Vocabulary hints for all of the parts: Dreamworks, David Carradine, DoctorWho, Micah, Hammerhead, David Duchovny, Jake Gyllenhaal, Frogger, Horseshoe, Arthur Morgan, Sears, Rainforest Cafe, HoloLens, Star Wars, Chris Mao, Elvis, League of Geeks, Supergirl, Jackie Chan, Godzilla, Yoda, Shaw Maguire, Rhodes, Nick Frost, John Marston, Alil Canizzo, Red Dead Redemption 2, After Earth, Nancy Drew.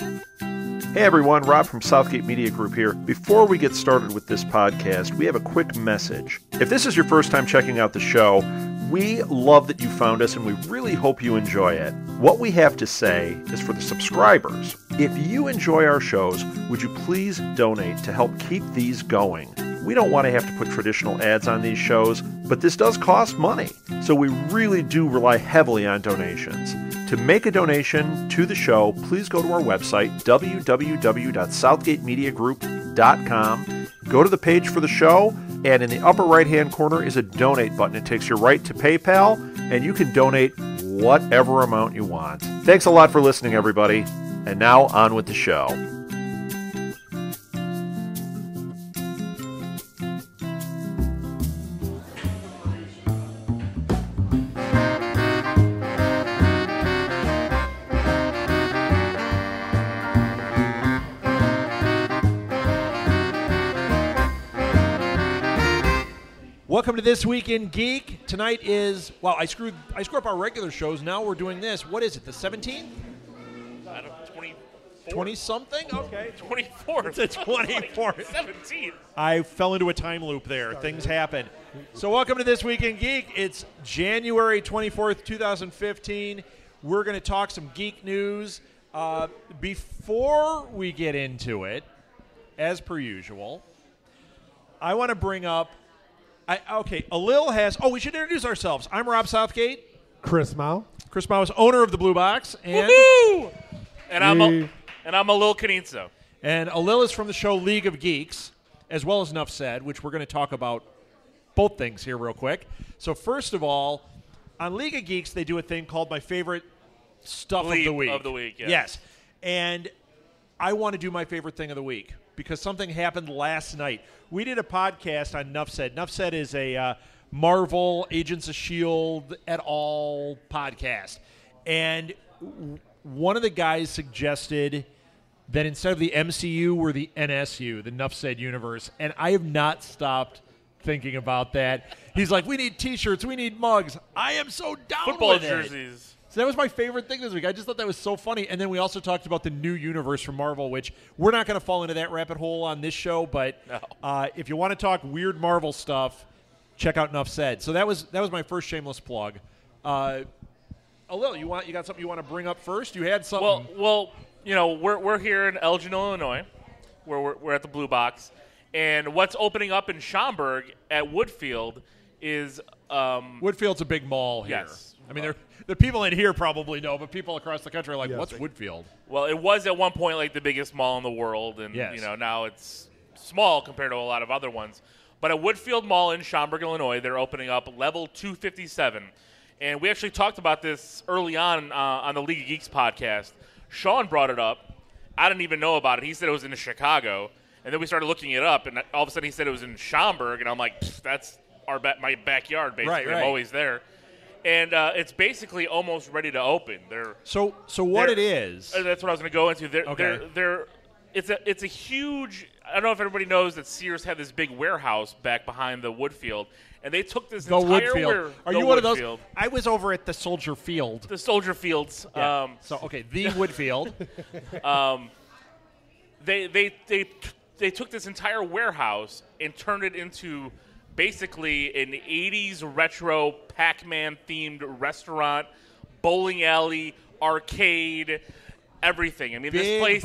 Hey everyone, Rob from Southgate Media Group here. Before we get started with this podcast, we have a quick message. If this is your first time checking out the show, we love that you found us and we really hope you enjoy it. What we have to say is for the subscribers. If you enjoy our shows, would you please donate to help keep these going? We don't want to have to put traditional ads on these shows, but this does cost money. So we really do rely heavily on donations. To make a donation to the show, please go to our website, www.southgatemediagroup.com. Go to the page for the show, and in the upper right-hand corner is a donate button. It takes you right to PayPal, and you can donate whatever amount you want. Thanks a lot for listening, everybody. And now, on with the show. Welcome to This Week in Geek. Tonight is, well, I screwed up our regular shows. Now we're doing this. What is it, the 17th? I don't know, 20-something? Okay. 24th. It's the 24th. 17th. I fell into a time loop there. Things happen. So welcome to This Week in Geek. It's January 24th, 2015. We're going to talk some geek news. Before we get into it, as per usual, I want to bring up Alil has... Oh, we should introduce ourselves. I'm Rob Southgate. Chris Mao. Chris Mao is owner of the Blue Box. And woo-hoo! And I'm Alil Canizzo. And Alil is from the show League of Geeks, as well as Nuff Said, which we're going to talk about both things here real quick. So first of all, on League of Geeks, they do a thing called My Favorite Stuff of the Week. Of the Week, yes. And I want to do My Favorite Thing of the Week, because something happened last night. We did a podcast on Nuff Said. Nuff Said is a Marvel, Agents of S.H.I.E.L.D. et al. Podcast. And one of the guys suggested that instead of the MCU, we're the NSU, the Nuff Said universe. And I have not stopped thinking about that. He's like, we need T-shirts, we need mugs. I am so down with it. Football jerseys. So that was my favorite thing this week. I just thought that was so funny. And then we also talked about the new universe from Marvel, which we're not going to fall into that rabbit hole on this show. But no. If you want to talk weird Marvel stuff, check out Nuff Said. So that was my first shameless plug. Alil, you got something you want to bring up first? You had something. Well, you know, we're here in Elgin, Illinois, where we're at the Blue Box, and what's opening up in Schaumburg at Woodfield is Woodfield's a big mall here. Yes. I mean, the people in here probably know, but people across the country are like, yes, what's Woodfield? Well, it was at one point like the biggest mall in the world, and yes, you know, now it's small compared to a lot of other ones. But at Woodfield Mall in Schaumburg, Illinois, they're opening up Level 257. And we actually talked about this early on the League of Geeks podcast. Sean brought it up. I didn't even know about it. He said it was in Chicago. And then we started looking it up, and all of a sudden he said it was in Schaumburg. And I'm like, that's my backyard, basically. Right. I'm always there. And it's basically almost ready to open. So what it is? That's what I was going to go into. It's a huge. I don't know if everybody knows that Sears had this big warehouse back behind the Woodfield, and they took this entire Woodfield. Are you one of those? I was over at the Soldier Field. The Soldier Fields. Yeah. The Woodfield. They took this entire warehouse and turned it into basically an 80s retro Pac-Man themed restaurant, bowling alley, arcade, everything. I mean, this place is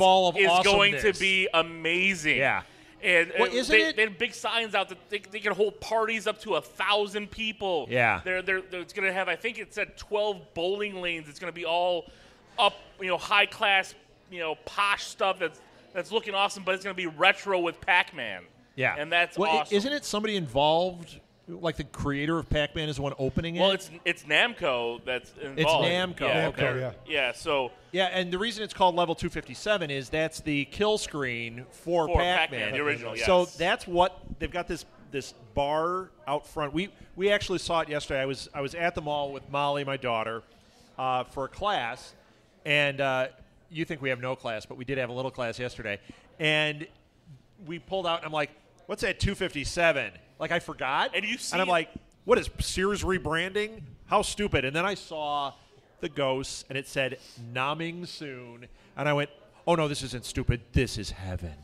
going to be amazing. Yeah. And they had big signs out that they can hold parties up to 1,000 people. Yeah. It's going to have, I think it said 12 bowling lanes. It's going to be all up, you know, high class, you know, posh stuff that's looking awesome, but it's going to be retro with Pac-Man. Yeah, and that's awesome. Isn't it somebody involved, like the creator of Pac-Man is the one opening it? Well, it's Namco that's involved. It's Namco. Yeah, okay. Yeah, so... Yeah, and the reason it's called Level 257 is that's the kill screen for Pac-Man. The original, yes. So that's what... They've got this bar out front. We actually saw it yesterday. I was at the mall with Molly, my daughter, for a class, and you think we have no class, but we did have a little class yesterday, and... We pulled out, and I'm like, what's that 257? Like, I forgot. And I'm like, what is Sears rebranding? How stupid. And then I saw the ghosts, and it said, nomming soon. And I went, oh, no, this isn't stupid. This is heaven.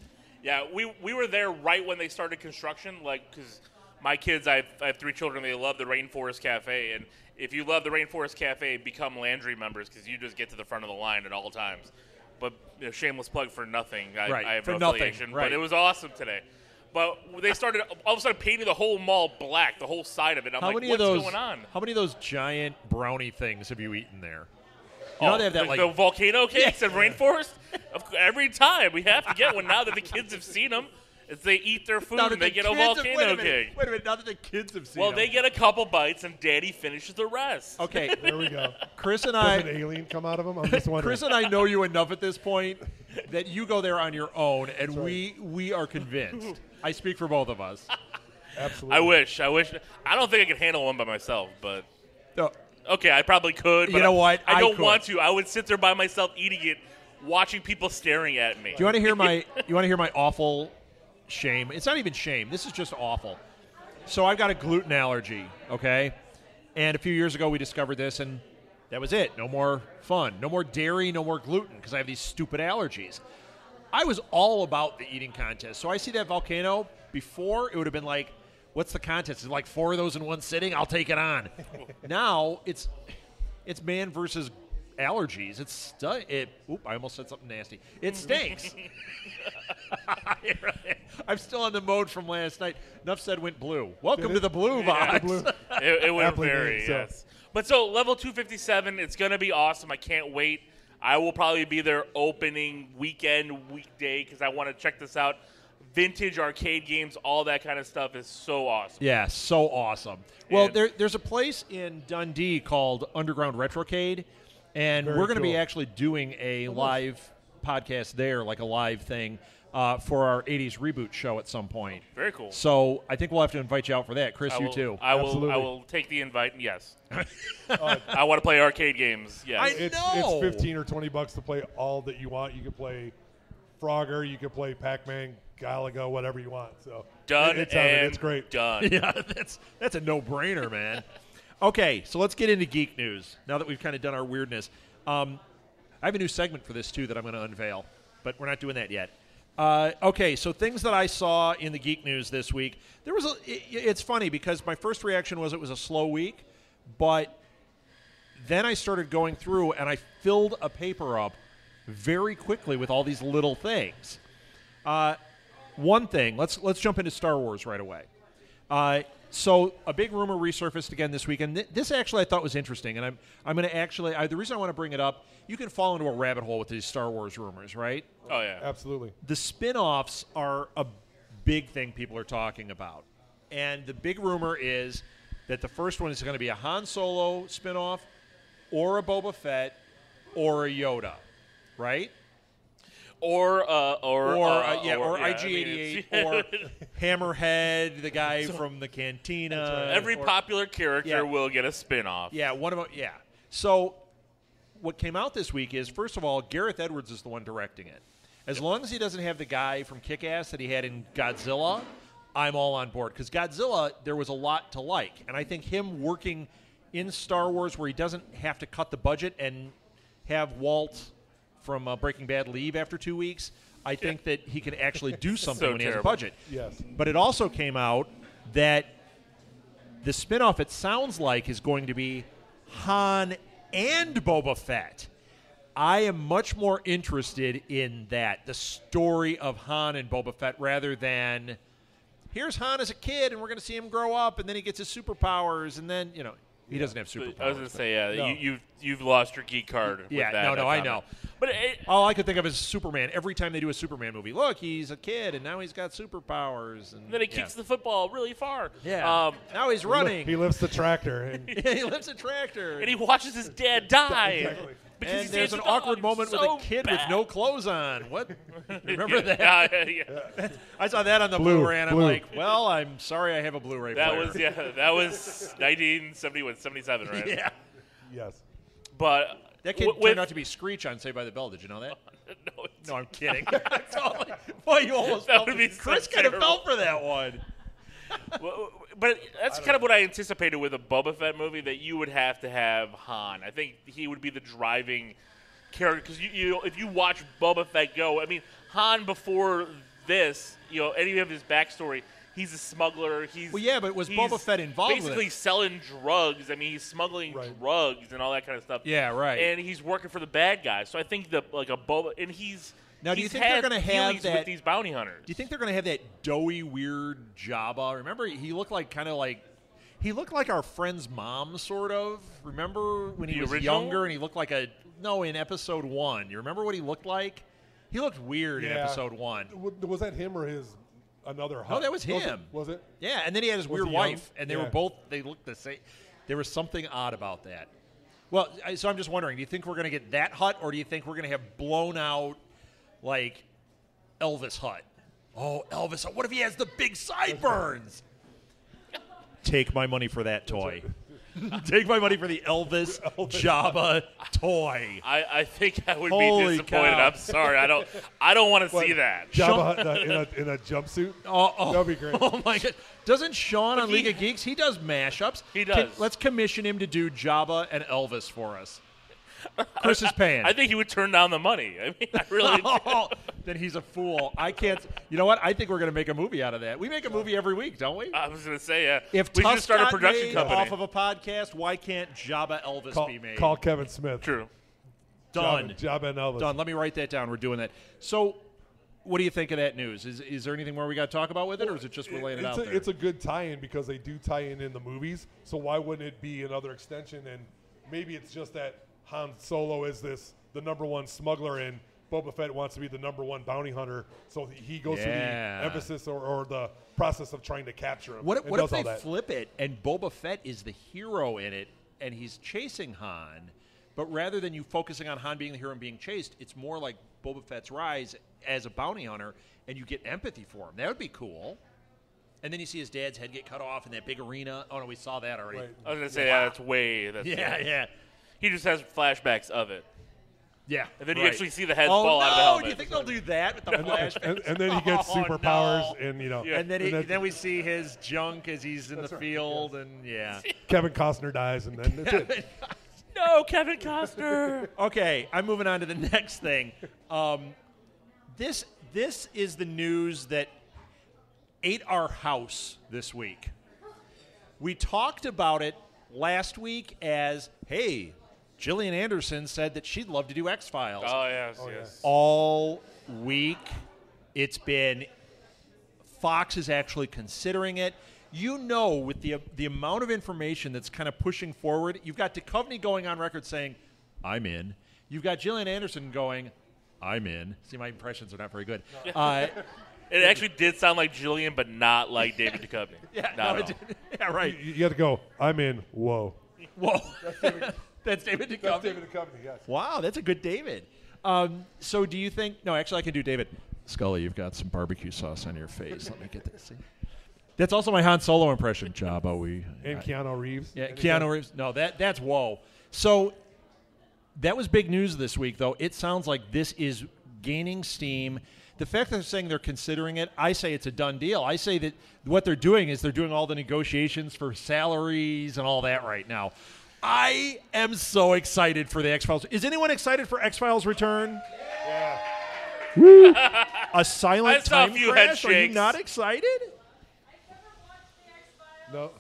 Yeah, we were there right when they started construction, like, because my kids, I have three children, they love the Rainforest Cafe, and if you love the Rainforest Cafe, become Landry members, because you just get to the front of the line at all times. But you know, shameless plug for nothing. I have no affiliation, right. But it was awesome today. But they started all of a sudden painting the whole mall black, the whole side of it. I'm like, what's going on? How many of those giant brownie things have you eaten there? You know they have that, like, the volcano cakes and Rainforest? Every time. We have to get one now that the kids have seen them. As they eat their food and they get a volcano cake. Wait a minute. Now that the kids have seen them. Well, they get a couple bites and Daddy finishes the rest. Okay. There we go. Chris and I. Does an alien come out of them? I'm just wondering. Chris and I know you enough at this point that you go there on your own, and we are convinced. I speak for both of us. Absolutely. I wish. I don't think I could handle one by myself, but. Okay, I probably could. But you know what? I don't want to. I would sit there by myself eating it, watching people staring at me. Do you want to hear my? You want to hear my awful shame? It's not even shame. This is just awful. So I've got a gluten allergy. Okay, and a few years ago we discovered this, and that was it. No more fun. No more dairy. No more gluten because I have these stupid allergies. I was all about the eating contest. So I see that volcano. Before it would have been like, what's the contest? Is it like four of those in one sitting? I'll take it on. Now it's man versus allergies. I almost said something nasty. It stinks. I'm still on the mode from last night. Nuff Said went blue. Welcome to the blue box. Blue. It went very, yes. But so level 257, it's going to be awesome. I can't wait. I will probably be there opening weekend, weekday, because I want to check this out. Vintage arcade games, all that kind of stuff is so awesome. Yeah, so awesome. Well, there's a place in Dundee called Underground Retrocade, and we're going to be actually doing a live podcast there, like a live thing, for our 80s reboot show at some point. Very cool. So I think we'll have to invite you out for that. Chris, you too. I will take the invite, yes. I want to play arcade games, yes. It's $15 or $20 to play all that you want. You can play Frogger, you can play Pac-Man, Galaga, whatever you want. So done, it's great. Done. Yeah, that's a no-brainer, man. Okay, so let's get into geek news now that we've kind of done our weirdness. I have a new segment for this, too, that I'm going to unveil, but we're not doing that yet. Okay, so things that I saw in the geek news this week. It's funny because my first reaction was it was a slow week, but then I started going through and I filled a paper up very quickly with all these little things. One thing, let's jump into Star Wars right away. So a big rumor resurfaced again this week, and this actually I thought was interesting, and I'm going to actually the reason I want to bring it up, you can fall into a rabbit hole with these Star Wars rumors, right? Oh, yeah. Absolutely. The spin-offs are a big thing people are talking about, and the big rumor is that the first one is going to be a Han Solo spin-off or a Boba Fett or a Yoda, right? Or IG-88, or Hammerhead, the guy from the Cantina. Right. Every popular character will get a spinoff. Yeah, one of them. Yeah. So, what came out this week is, first of all, Gareth Edwards is the one directing it. As long as he doesn't have the guy from Kick-Ass that he had in Godzilla, I'm all on board. Because Godzilla, there was a lot to like, and I think him working in Star Wars, where he doesn't have to cut the budget and have Walt from Breaking Bad leave after 2 weeks, I think that he can actually do something when he has a budget. Yes. But it also came out that the spinoff, it sounds like, is going to be Han and Boba Fett. I am much more interested in that, the story of Han and Boba Fett, rather than here's Han as a kid and we're going to see him grow up and then he gets his superpowers and then, you know. He doesn't have superpowers. I was going to say, no. you've lost your geek card with that. Yeah, no, I know. But all I could think of is Superman. Every time they do a Superman movie, look, he's a kid, and now he's got superpowers. And then he kicks the football really far. Yeah. Now he's running. He lifts the tractor. He lifts a tractor. And he watches his dad die. Exactly. And there's an awkward moment with a kid with no clothes on. What? Remember that? Yeah. I saw that on the Blu-ray, and I'm like, well, I'm sorry I have a Blu-ray player. That was 1977, right? Yeah. Yes. But that kid turned out to be Screech on Saved by the Bell. Did you know that? No, I'm kidding. Totally. Boy, you almost fell. Chris could have fell for that one. But that's kind of what I anticipated with a Boba Fett movie, that you would have to have Han. I think he would be the driving character, because you if you watch Boba Fett go, I mean, Han before this, you know, any of his backstory, he's a smuggler. He's but was Boba Fett involved? Basically with it? Selling drugs. I mean, he's smuggling drugs and all that kind of stuff. Yeah, right. And he's working for the bad guys. So I think the like a Boba, and he's. Now, do you think they're going to have that with these bounty hunters? Do you think they're going to have that doughy, weird Jabba? Remember, he looked like he looked like our friend's mom, sort of. Remember when he was younger and he looked like a in episode one. You remember what he looked like? He looked weird in episode one. Was that him or his another? No, that was him. Was it? Yeah, and then he had his weird wife, and they were both. They looked the same. There was something odd about that. Well, so I'm just wondering: do you think we're going to get that hut, or do you think we're going to have blown out? Like Elvis Hut. Oh, Elvis Hut. What if he has the big sideburns? Take my money for that toy. Take my money for the Elvis Jabba toy. I think I would be disappointed. Cow. I'm sorry. I don't want to see that. Jabba Hut in a jumpsuit? Oh, that would be great. Oh, my God. Doesn't Sean on League of Geeks, he does mashups. He does. Let's commission him to do Jabba and Elvis for us. Chris is paying. I think he would turn down the money. I mean, I really do. Then he's a fool. I can't. You know what? I think we're going to make a movie out of that. We make a movie every week, don't we? I was going to say, yeah. If we should start a production company off of a podcast, why can't Jabba Elvis be made? Call Kevin Smith. True. Done. Jabba and Elvis. Done. Let me write that down. We're doing that. So, what do you think of that news? Is there anything more we got to talk about with it, or is it just related out there? It's a good tie-in because they do tie-in in the movies. So why wouldn't it be another extension? And maybe it's just that. Han Solo is the number one smuggler, and Boba Fett wants to be the number one bounty hunter, so he goes through the emphasis or the process of trying to capture him. What if they flip it and Boba Fett is the hero in it, and he's chasing Han, but rather than you focusing on Han being the hero and being chased, it's more like Boba Fett's rise as a bounty hunter, and you get empathy for him. That would be cool. And then you see his dad's head get cut off in that big arena. Oh, no, we saw that already. Right. I was going to say, that's he just has flashbacks of it. Yeah. And then you actually see the heads fall out of the helmet. Oh, do you think they'll do that with the flashbacks? And then he gets superpowers. And you know. Yeah. And then we see his junk as he's in the field. Yeah. And Kevin Costner dies, and then that's it. No, Kevin Costner. Okay, I'm moving on to the next thing. This is the news that ate our house this week. We talked about it last week as, hey, Gillian Anderson said that she'd love to do X-Files. Oh, yes, yes. All week it's been Fox is actually considering it. You know, with the amount of information that's kind of pushing forward, you've got Duchovny going on record saying, I'm in. You've got Gillian Anderson going, I'm in. See, my impressions are not very good. No. It actually did sound like Gillian, but not like David Duchovny. Yeah, yeah, right. You had to go, I'm in, whoa. Whoa. That's David Duchovny. That's David Duchovny, yes. Wow, that's a good David. So do you think – no, actually I can do David. Scully, you've got some barbecue sauce on your face. Let me get this. See? That's also my Han Solo impression. Jabba, and Keanu Reeves. Yeah, Keanu Reeves. No, that's whoa. So that was big news this week, though. It sounds like this is gaining steam. The fact that they're saying they're considering it, I say it's a done deal. I say that what they're doing is they're doing all the negotiations for salaries and all that right now. I am so excited for the X-Files. Is anyone excited for X-Files return? Yeah. Woo. A silent time crash? Are you not excited? I've never watched the X-Files.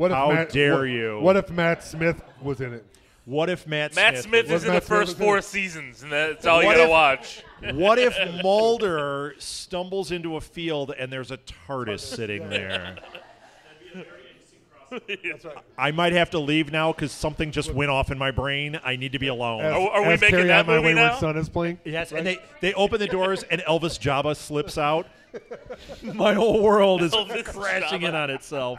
No. How dare you? What if Matt Smith was in it? What if Matt Smith is in the first four seasons, and that's all you got to watch? What if Mulder stumbles into a field and there's a TARDIS sitting there? That'd be a very interesting crossover. That's right. I might have to leave now because something just went off in my brain. I need to be alone. Are we making that movie now? My Wayward Son is playing. Yes, right? And they open the doors and Elvis Jabba slips out. My whole world is crashing in on itself.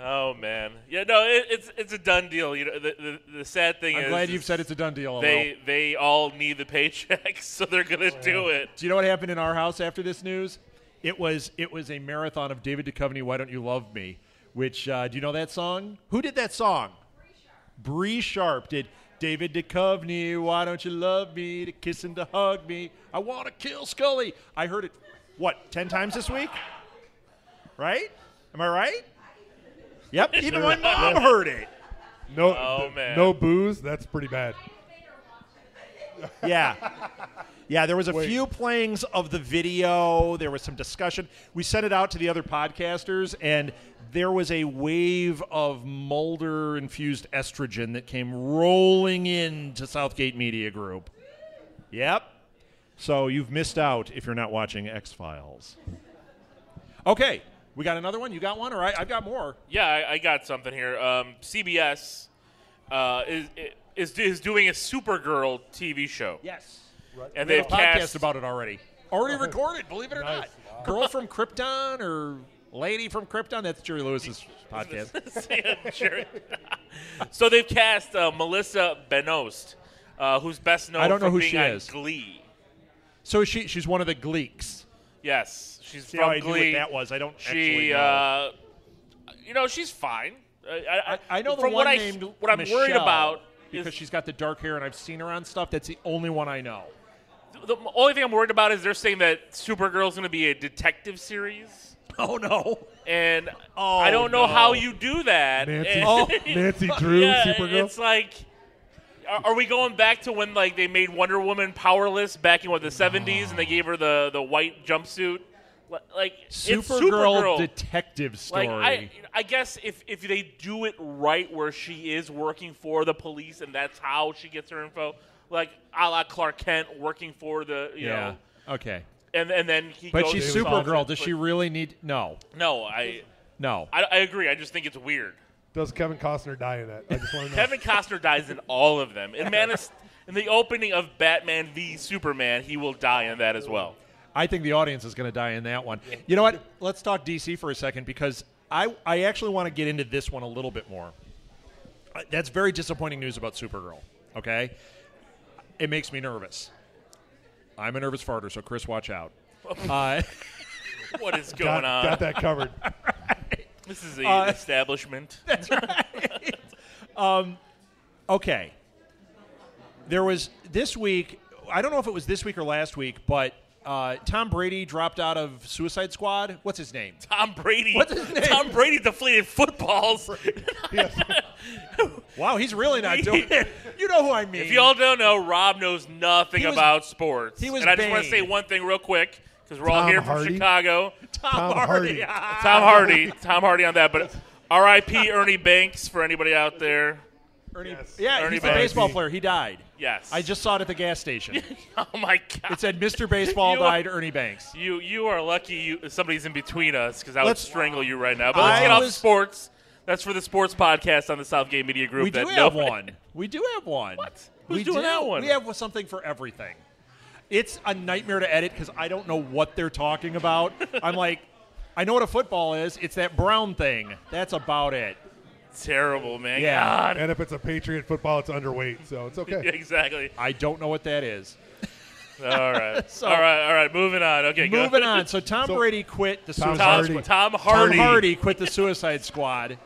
Oh man, yeah, no, it's a done deal. You know, the sad thing is, I'm glad you've said it's a done deal. They all need the paychecks, so they're gonna do it. Do you know what happened in our house after this news? It was a marathon of David Duchovny, "Why Don't You Love Me?" Which do you know that song? Who did that song? Bree Sharp did. David Duchovny, "Why Don't You Love Me?" To kiss and to hug me, I wanna kill Scully. I heard it 10 times this week, right? Am I right? Yep, even my mom heard it. No, no booze. That's pretty bad. Yeah. Yeah, there was a few playings of the video. There was some discussion. We sent it out to the other podcasters, and there was a wave of Mulder-infused estrogen that came rolling into Southgate Media Group. Yep. So you've missed out if you're not watching X-Files. Okay. We got another one? You got one? Or I've got more. Yeah, I got something here. CBS is doing a Supergirl TV show. Yes. Right. And they've cast about it already. Already recorded, believe it or not. Girl from Krypton or Lady from Krypton. That's Jerry Lewis's podcast. So they've cast Melissa Benoist, who's best known for being on Glee. So she's one of the Gleeks. Yes, she's from Glee. I knew what that was. I don't actually know. You know, she's fine. I know the one named Michelle. What I'm worried about because she's got the dark hair and I've seen her on stuff. That's the only one I know. The only thing I'm worried about is they're saying that Supergirl's going to be a detective series. Oh, no. And I don't know how you do that. Nancy Drew, Supergirl? It's like... Are we going back to when like they made Wonder Woman powerless back in the 70s and they gave her the white jumpsuit? Like Supergirl detective story. Like, I guess if they do it right where she is working for the police and that's how she gets her info, like a la Clark Kent working for the you know. Okay. And then he goes she's Supergirl. Does she really need No, I agree. I just think it's weird. Does Kevin Costner die in that? I just want to know. Kevin Costner dies in all of them. In the opening of Batman v Superman, he will die in that as well. I think the audience is going to die in that one. You know what? Let's talk DC for a second because I actually want to get into this one a little bit more. That's very disappointing news about Supergirl, okay? It makes me nervous. I'm a nervous farter, so Chris, watch out. What is going on? Got that covered. This is an establishment. That's right. Okay. There was this week, I don't know if it was this week or last week, but Tom Brady dropped out of Suicide Squad. What's his name? Tom Brady. What's his name? Tom Brady deflated footballs. Yes. Wow, he's really not doing it. You know who I mean. If you all don't know, Rob knows nothing about sports. And I just want to say one thing real quick. Because we're all here from Chicago. Tom Hardy. Tom Hardy on that. But R.I.P. Ernie Banks for anybody out there. Ernie he's a baseball player. He died. Yes. I just saw it at the gas station. Oh, my God. It said, Mr. Baseball died, Ernie Banks. You are lucky somebody's in between us because I would strangle you right now. But let's get off sports. That's for the sports podcast on the Southgate Media Group. We do have one. What? Who's doing that one? We have something for everything. It's a nightmare to edit because I don't know what they're talking about. I'm like, I know what a football is. It's that brown thing. That's about it. Terrible, man. Yeah. God. And if it's a Patriot football, it's underweight, so it's okay. Exactly. I don't know what that is. All right. All right. Moving on. Okay, go. Moving on. So Brady quit the Suicide Squad. Tom Hardy quit the Suicide Squad.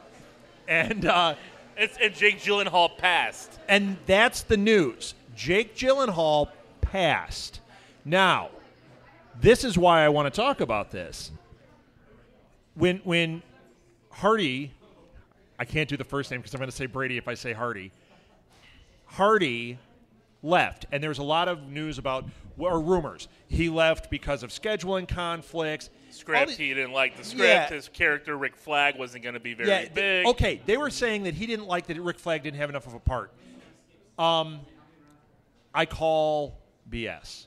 And, and Jake Gyllenhaal passed. And that's the news. Jake Gyllenhaal passed. Now, this is why I want to talk about this. When Hardy, I can't do the first name because I'm going to say Brady if I say Hardy left, and there's a lot of news about, or rumors, he left because of scheduling conflicts. He didn't like the script. Yeah. His character, Rick Flag, wasn't going to be very big. Okay, they were saying that he didn't like that Rick Flag didn't have enough of a part. I call BS.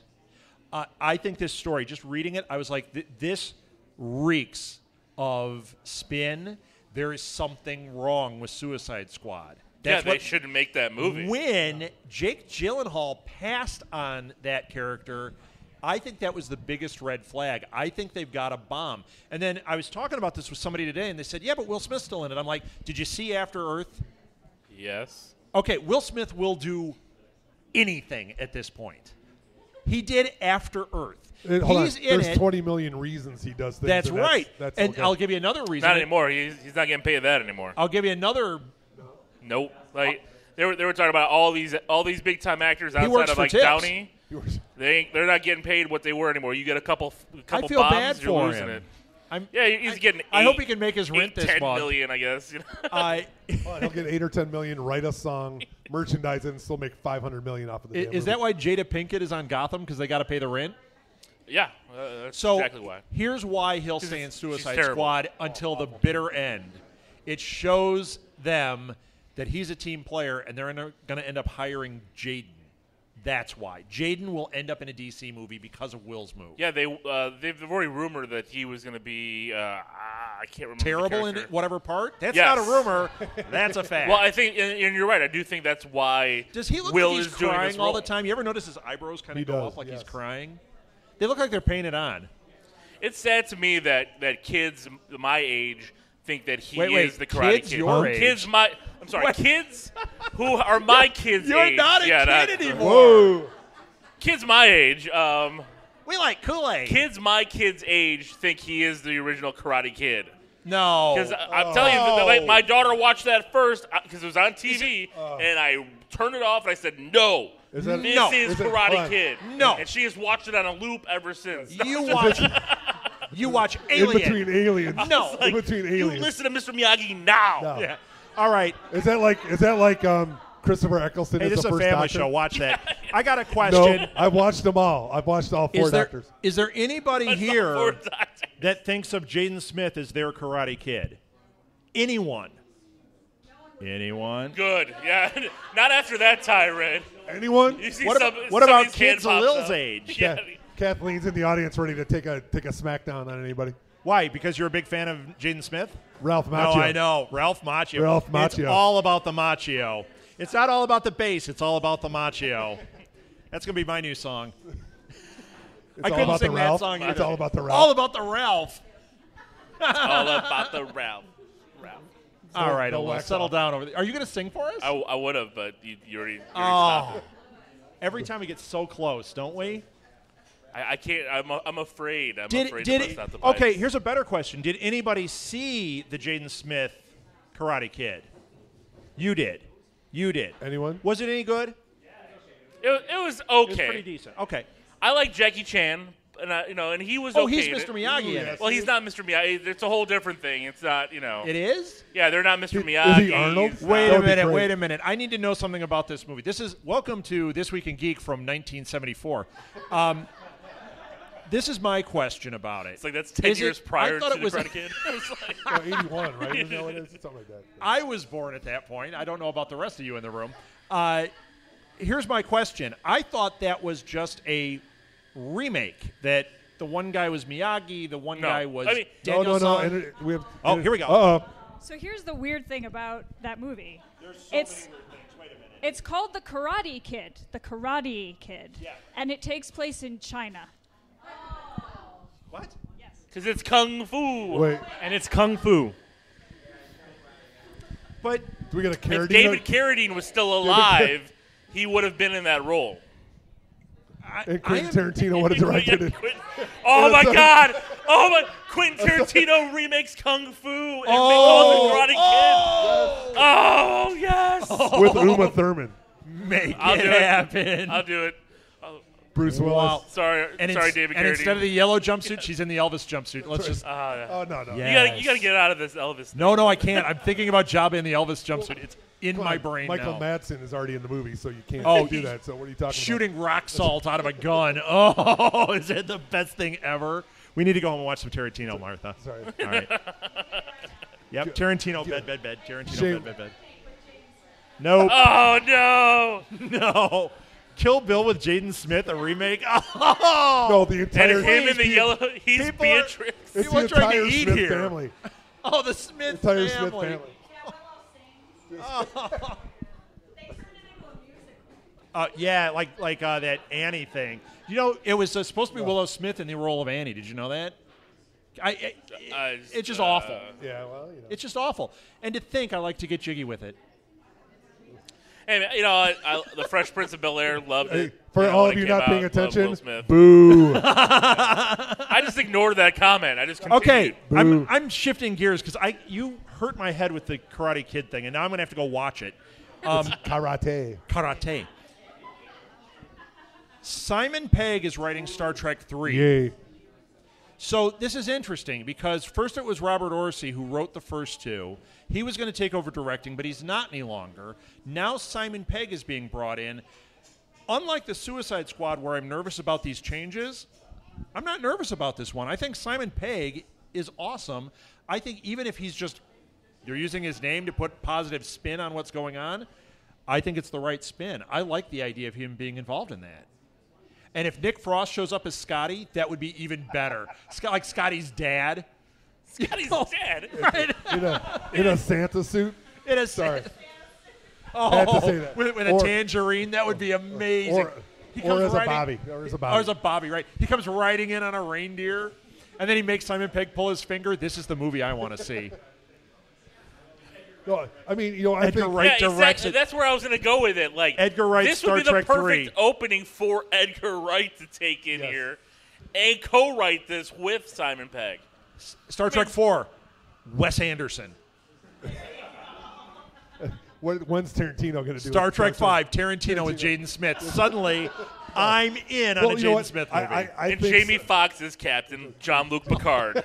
I think this story, just reading it, I was like, this reeks of spin. There is something wrong with Suicide Squad. They shouldn't make that movie. When Jake Gyllenhaal passed on that character, I think that was the biggest red flag. I think they've got a bomb. And then I was talking about this with somebody today, and they said, yeah, but Will Smith's still in it. I'm like, did you see After Earth? Yes. Okay, Will Smith will do anything at this point. He did After Earth. There's 20 million reasons he does things. That's right. That's okay. I'll give you another reason. Not anymore. He's not getting paid that anymore. I'll give you another. Nope. Like they were talking about all these big time actors outside of like tips. Downey. They're not getting paid what they were anymore. You get a couple bombs, you're losing it. He's getting. I hope he can make his rent this month. $10 million, I guess. You know? Well, he'll get $8 or $10 million, write a song, merchandise, and still make $500 million off of the. Is that why Jada Pinkett is on Gotham because they got to pay the rent? Yeah, that's exactly why. Here's why he'll stay in Suicide Squad until the bitter end. It shows them that he's a team player, and they're going to end up hiring Jaden. That's why Jaden will end up in a DC movie because of Will's move. Yeah, they've already rumored that he was going to be I can't remember terrible in whatever part. That's not a rumor. That's a fact. Well, I think, and you're right. I do think that's why. Does he look like he's crying all the time? You ever notice his eyebrows kind of go up like he's crying? They look like they're painted on. It's sad to me that kids my age think that he is the Karate Kid. Your age. I'm sorry, kids who are my kids' age. You're not a kid anymore. Whoa. Kids my age. We like Kool-Aid. Kids my kids' age think he is the original Karate Kid. No. Because I'm telling you, my daughter watched that first because it was on TV, and I turned it off, and I said, no. This is Karate Kid. No. And she has watched it on a loop ever since. You watch Alien. In between Aliens. No. Like, in between Aliens. You listen to Mr. Miyagi now. No. Yeah. All right. Is that like Christopher Eccleston? Hey, this is a family show. Watch that. Yeah. I got a question. No, I've watched them all. I've watched all four doctors. Is there anybody here that thinks of Jaden Smith as their Karate Kid? Anyone? Good. Yeah. Not after that tirade. Anyone? What about kids Lil's age? Yeah. Kathleen's in the audience, ready to take a smackdown on anybody. Why? Because you're a big fan of Jaden Smith? Ralph Macchio. No, I know. Ralph Macchio. It's all about the Macchio. It's not all about the bass. It's all about the Macchio. That's going to be my new song. I couldn't sing that song either. It's all about the Ralph. All about the Ralph. It's all about the Ralph. All right. We'll settle down over there. Are you going to sing for us? I would have, but you already stopped it. Every time we get so close, don't we? I can't. I'm afraid. Okay, here's a better question. Did anybody see the Jaden Smith Karate Kid? You did. Anyone? Was it any good? Yeah, it was okay. It was pretty decent. Okay. I like Jackie Chan, and and he was. Oh, he's Mr. Miyagi in it. Well, he's not Mr. Miyagi. It's a whole different thing. It's not. It is. Yeah, they're not Mr. Miyagi. Is he Arnold? Wait a minute. I need to know something about this movie. This is welcome to This Week in Geek from 1974. This is my question about it. It's like that's 10 years prior to the Karate Kid. It was like 81, right? Isn't that what it is? Something like that. Yeah. I was born at that point. I don't know about the rest of you in the room. Here's my question. I thought that was just a remake, that the one guy was Miyagi, the one guy was Daniel-san. Here we go. So here's the weird thing about that movie. There's so many weird things. Wait a minute. It's called The Karate Kid. The Karate Kid. Yeah. And it takes place in China. What? Yes. Because it's Kung Fu. Wait. And it's Kung Fu. But do we get a Carradine? If David Carradine was still alive, he would have been in that role. And Quentin Tarantino would have directed it. Oh, my God. Oh, my. Quentin Tarantino remakes Kung Fu and makes all the Karate Kid. Oh, yes. With Uma Thurman. Make it happen. I'll do it. Bruce Willis. Wow. Sorry, David Carradine. And instead of the yellow jumpsuit, she's in the Elvis jumpsuit. Let's just. No. Yes. You gotta get out of this Elvis thing. No, I can't. I'm thinking about Jabba in the Elvis jumpsuit. It's in my brain now. Michael Madsen is already in the movie, so you can't do that. So what are you talking about? Shooting rock salt out of a gun. Oh, is it the best thing ever? We need to go home and watch some Tarantino, Martha. Sorry. All right. Yep, Tarantino, bed. Tarantino, bed. Nope. Oh, no. No. Kill Bill with Jaden Smith, a remake. Oh, no, the entire and him in the yellow. He's Beatrix. It's the entire Smith family. Oh, the Smith family. Oh. Yeah, like that Annie thing. It was supposed to be Willow Smith in the role of Annie. Did you know that? It's just awful. Yeah, well, it's just awful. And to think, I like to get jiggy with it. And the Fresh Prince of Bel-Air loved it. For all of you not paying attention, boo. I just ignored that comment. I just continued. Okay, I'm shifting gears because you hurt my head with the Karate Kid thing, and now I'm going to have to go watch it. Karate. Simon Pegg is writing Star Trek 3. Yay. So this is interesting because first it was Robert Orsi who wrote the first two. He was going to take over directing, but he's not any longer. Now Simon Pegg is being brought in. Unlike the Suicide Squad, where I'm nervous about these changes, I'm not nervous about this one. I think Simon Pegg is awesome. I think even if he's just, you're using his name to put positive spin on what's going on, I think it's the right spin. I like the idea of him being involved in that. And if Nick Frost shows up as Scotty, that would be even better. Like Scotty's dad. Scotty's dad? Right? In a Santa suit? In a Sorry. Santa suit. Oh, with a tangerine? That would be amazing. Or as a Bobby, right? He comes riding in on a reindeer, and then he makes Simon Pegg pull his finger. This is the movie I want to see. No, I mean, you know, I Edgar think Wright yeah, directs exactly. it. That's where I was going to go with it. Like Edgar Wright, this Star would be the Trek perfect 3. Opening for Edgar Wright to take in yes. here and co-write this with Simon Pegg. Star Trek 4, Wes Anderson. When's Tarantino going to do? Star Trek 5, Tarantino with Jaden Smith. Suddenly, I'm in on a Jaden Smith movie. And Jamie Foxx is Captain Jean-Luc Picard.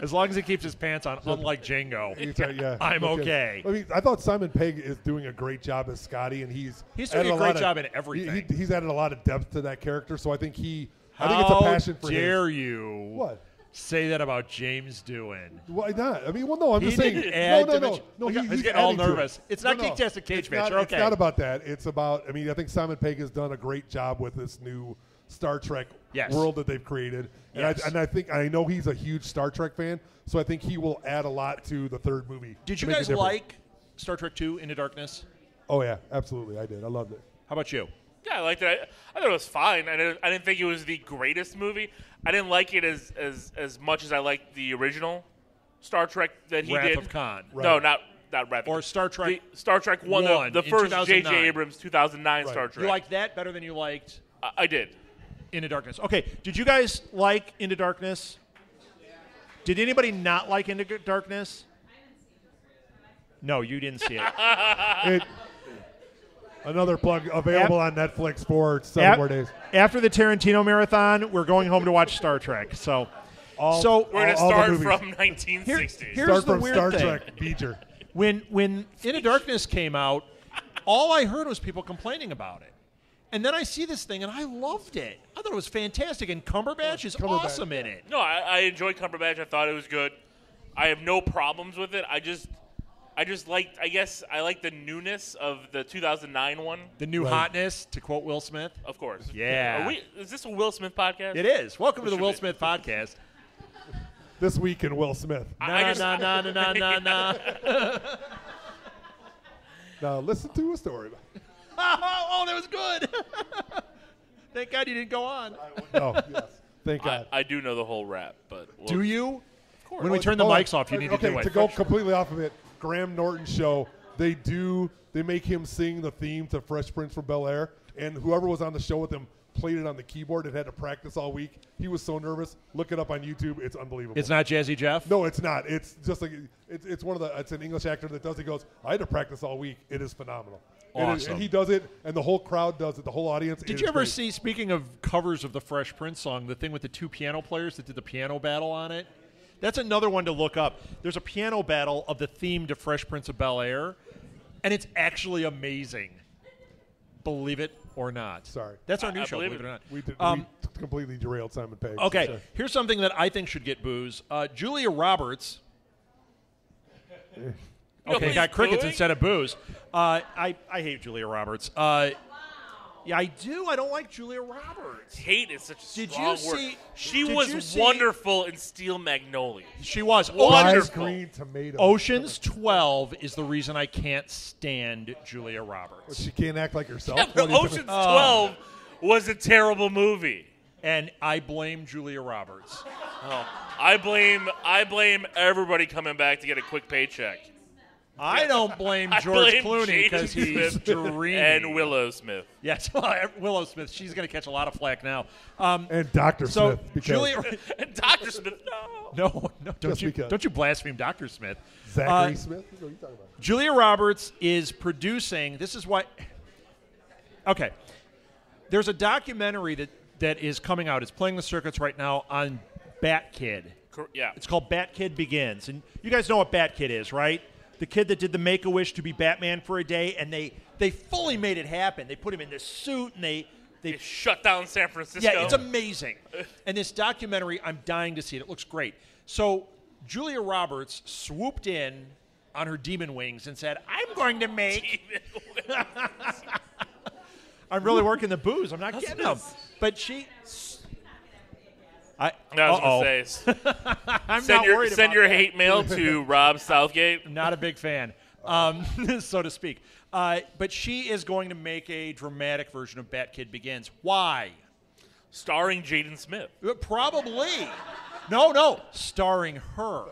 As long as he keeps his pants on, unlike Django, I'm okay. I mean, I thought Simon Pegg is doing a great job as Scotty, and he's doing a great job in everything. He's added a lot of depth to that character, so I think it's a passion for him. How dare you? What? Say that about James Doohan. Why not? I mean, well, no, I'm just saying. He's getting all nervous. It's not Geektastic Cage Match. Okay. It's not about that. It's about, I mean, I think Simon Pegg has done a great job with this new Star Trek yes. world that they've created. Yes. And I think, I know he's a huge Star Trek fan, so I think he will add a lot to the third movie. Did you guys like Star Trek II Into Darkness? Oh, yeah, absolutely. I did. I loved it. How about you? Yeah, I liked it. I thought it was fine. I didn't think it was the greatest movie. I didn't like it as much as I liked the original Star Trek that he did. Wrath of Khan. Right. No, not Wrath of Khan. Or Star Trek. Star Trek 1, the first J.J. Abrams 2009 right. Star Trek. You liked that better than you liked? I did. Into Darkness. Okay, did you guys like Into Darkness? Yeah. Did anybody not like Into Darkness? No, you didn't see it. Another plug available on Netflix for 7 more days. After the Tarantino marathon, we're going home to watch Star Trek. So we're going to start from 1960s. Here's the weird Star Trek Beecher. When Into Darkness came out, all I heard was people complaining about it. And then I see this thing, and I loved it. I thought it was fantastic, and Cumberbatch is awesome in it. No, I enjoyed Cumberbatch. I thought it was good. I have no problems with it. I like the newness of the 2009 one. The new hotness, to quote Will Smith. Of course. Yeah. Is this a Will Smith podcast? It is. Welcome to the Will Smith podcast. This Week in Will Smith. No. Now listen to a story. Oh, that was good. Thank God you didn't go on. No, yes. Thank God. I do know the whole rap, but. We'll do you? Of course. When we turn the mics off, you need to do it. To go completely off of it. Graham Norton show, they make him sing the theme to Fresh Prince from Bel-Air, and whoever was on the show with him played it on the keyboard and had to practice all week. He was so nervous. Look it up on YouTube. It's unbelievable. It's not Jazzy Jeff? No, it's not. It's just like it's one of the an English actor that does it. He goes, I had to practice all week. It is phenomenal. Awesome. It is, and he does it, and the whole crowd does it, the whole audience. Did you ever see, speaking of covers of the Fresh Prince song, the thing with the two piano players that did the piano battle on it? That's another one to look up. There's a piano battle of the theme to Fresh Prince of Bel-Air, and it's actually amazing. Believe it or not. Sorry. That's our new show, believe it or not. We completely derailed Simon Pegg. Okay, so. Here's something that I think should get booze. Julia Roberts. Okay, got crickets instead of booze. I hate Julia Roberts. Yeah, I do. I don't like Julia Roberts. Hate is such a strong word. She was wonderful in Steel Magnolia. She was. Wonderful. Green tomato. Ocean's 12 is the reason I can't stand Julia Roberts. Well, she can't act like herself. Yeah, but Ocean's 12 was a terrible movie. And I blame Julia Roberts. Oh, I blame everybody coming back to get a quick paycheck. I don't blame George Clooney because he's dreamy. And Willow Smith. Yes, Willow Smith. She's going to catch a lot of flack now. And Dr. Smith. Because Julia, and Dr. Smith, no. No, don't you blaspheme Dr. Smith. Zachary Smith? What are you talking about? Julia Roberts is producing. This is what. Okay. There's a documentary that is coming out. It's playing the circuits right now on Bat Kid. Yeah. It's called Bat Kid Begins. And you guys know what Bat Kid is, right? The kid that did the Make-A-Wish to be Batman for a day, and they fully made it happen. They put him in this suit, and they shut down San Francisco. Yeah, it's amazing. And this documentary, I'm dying to see it. It looks great. So Julia Roberts swooped in on her demon wings and said, I'm going to make... I'm really working the booze. I'm not getting them. But she... I'm not worried about your hate mail to Rob Southgate. Not a big fan, so to speak. But she is going to make a dramatic version of Bat Kid Begins. Why? Starring Jaden Smith. Probably. No, starring her.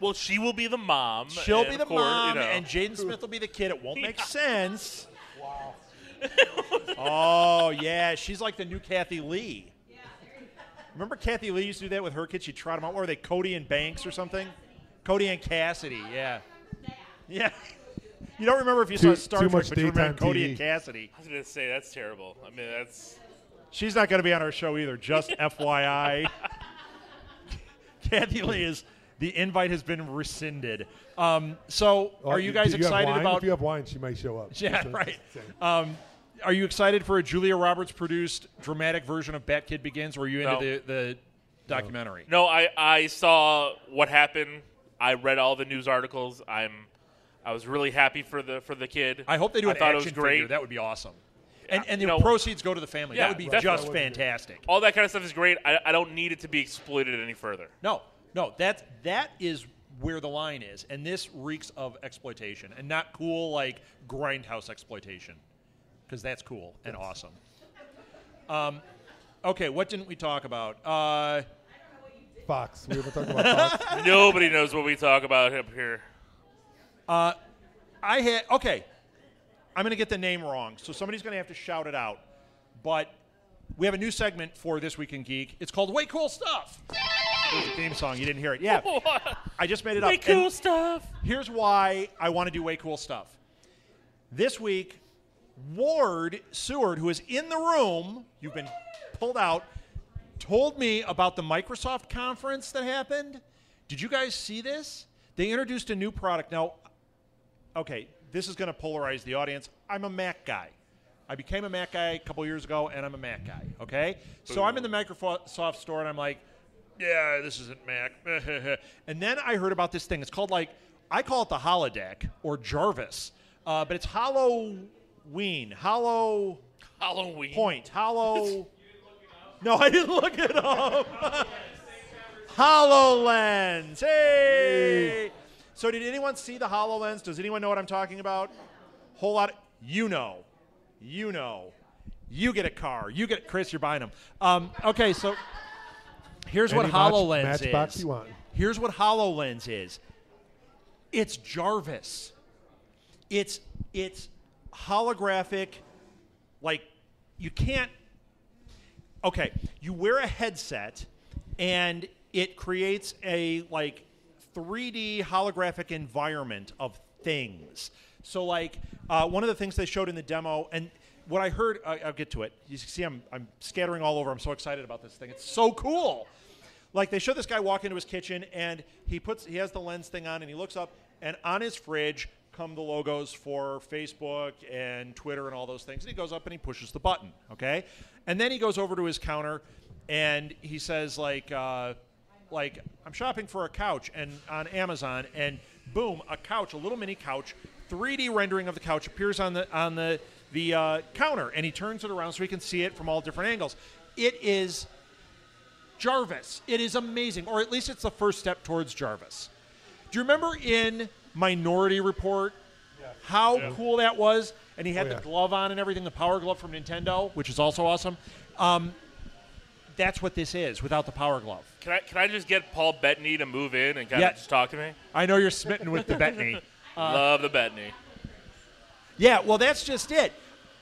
Well, she will be the mom. She'll be the mom, you know. And Jaden Smith will be the kid. It won't make sense. Wow. Oh, yeah, she's like the new Kathy Lee. Remember Kathy Lee used to do that with her kids? She'd trot them out. What were they, Cody and Banks or something? Cody and Cassidy, yeah. Yeah. You don't remember if you saw Star Trek, but you remember Cody and Cassidy. I was going to say, that's terrible. I mean, that's... She's not going to be on our show either, just FYI. Kathy Lee is... The invite has been rescinded. So are you guys excited about... If you have wine, she might show up. Yeah, right. Are you excited for a Julia Roberts-produced dramatic version of Bat Kid Begins, or are you into the documentary? No, I saw what happened. I read all the news articles. I was really happy for the kid. I hope they do an action figure. That would be awesome. And the proceeds go to the family. Yeah, that would be just fantastic. All that kind of stuff is great. I don't need it to be exploited any further. No, that is where the line is. And this reeks of exploitation and not cool like grindhouse exploitation. Because that's cool and awesome. Okay, what didn't we talk about? I don't know what you did. Fox. We were talking about Fox. Nobody knows what we talk about up here. I'm going to get the name wrong, so somebody's going to have to shout it out. But we have a new segment for This Week in Geek. It's called Way Cool Stuff. There's a theme song. You didn't hear it. Yeah. I just made it up. Way Cool Stuff. Here's why I want to do Way Cool Stuff. This week... Ward Seward, who is in the room, you've been pulled out, told me about the Microsoft conference that happened. Did you guys see this? They introduced a new product. Now, okay, this is going to polarize the audience. I'm a Mac guy. I became a Mac guy a couple years ago, and I'm a Mac guy, okay? So I'm in the Microsoft store, and I'm like, yeah, this isn't Mac. And then I heard about this thing. It's called, like, I call it the holodeck or Jarvis, but it's Halloween. No, I didn't look it up. HoloLens. Hey. So did anyone see the HoloLens? Does anyone know what I'm talking about? Whole lot. You know. You get a car. You get Chris. You're buying them. Okay. So here's what HoloLens is. Here's what HoloLens is. It's Jarvis. It's holographic, like you can't. Okay, you wear a headset, and it creates a like 3D holographic environment of things. So, like one of the things they showed in the demo, and what I heard, I'll get to it. You see, I'm scattering all over. I'm so excited about this thing. It's so cool. Like they show this guy walk into his kitchen, and he has the lens thing on, and he looks up, and on his fridge come the logos for Facebook and Twitter and all those things. And he goes up and he pushes the button, okay? And then he goes over to his counter and he says, like I'm shopping for a couch and on Amazon, and boom, a couch, a little mini couch, 3D rendering of the couch appears on the counter, and he turns it around so he can see it from all different angles. It is Jarvis. It is amazing, or at least it's the first step towards Jarvis. Do you remember in Minority Report, how cool that was? And he had the glove on and everything, the power glove from Nintendo, which is also awesome. That's what this is without the power glove. Can I just get Paul Bettany to move in and kind of just talk to me? I know you're smitten with the Bettany. Love the Bettany. Yeah, well, that's just it.